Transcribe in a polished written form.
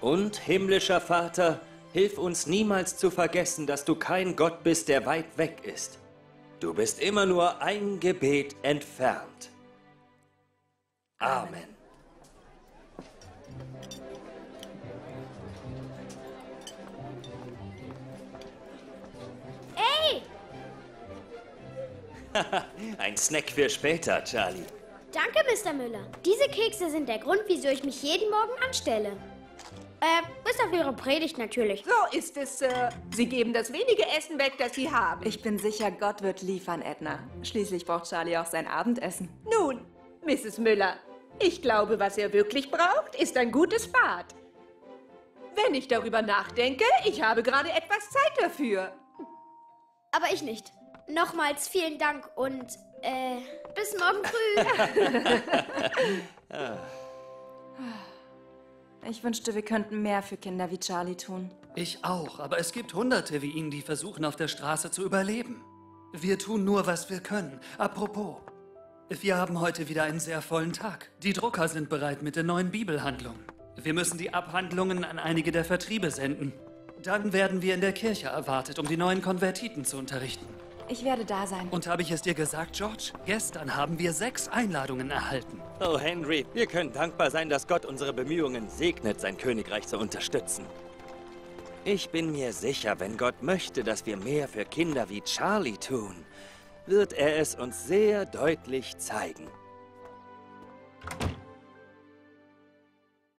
Und, himmlischer Vater, hilf uns niemals zu vergessen, dass du kein Gott bist, der weit weg ist. Du bist immer nur ein Gebet entfernt. Amen. Ey! Ein Snack für später, Charlie. Danke, Mr. Müller. Diese Kekse sind der Grund, wieso ich mich jeden Morgen anstelle. Bis auf Ihre Predigt natürlich. So ist es, Sir. Sie geben das wenige Essen weg, das Sie haben. Ich bin sicher, Gott wird liefern, Edna. Schließlich braucht Charlie auch sein Abendessen. Nun, Mrs. Müller, ich glaube, was er wirklich braucht, ist ein gutes Bad. Wenn ich darüber nachdenke, ich habe gerade etwas Zeit dafür. Aber ich nicht. Nochmals vielen Dank und... bis morgen früh. Ich wünschte, wir könnten mehr für Kinder wie Charlie tun. Ich auch, aber es gibt Hunderte wie ihn, die versuchen, auf der Straße zu überleben. Wir tun nur, was wir können. Apropos, wir haben heute wieder einen sehr vollen Tag. Die Drucker sind bereit mit der neuen Bibelhandlung. Wir müssen die Abhandlungen an einige der Vertriebe senden. Dann werden wir in der Kirche erwartet, um die neuen Konvertiten zu unterrichten. Ich werde da sein. Und habe ich es dir gesagt, George? Gestern haben wir 6 Einladungen erhalten. Oh, Henry, wir können dankbar sein, dass Gott unsere Bemühungen segnet, sein Königreich zu unterstützen. Ich bin mir sicher, wenn Gott möchte, dass wir mehr für Kinder wie Charlie tun, wird er es uns sehr deutlich zeigen.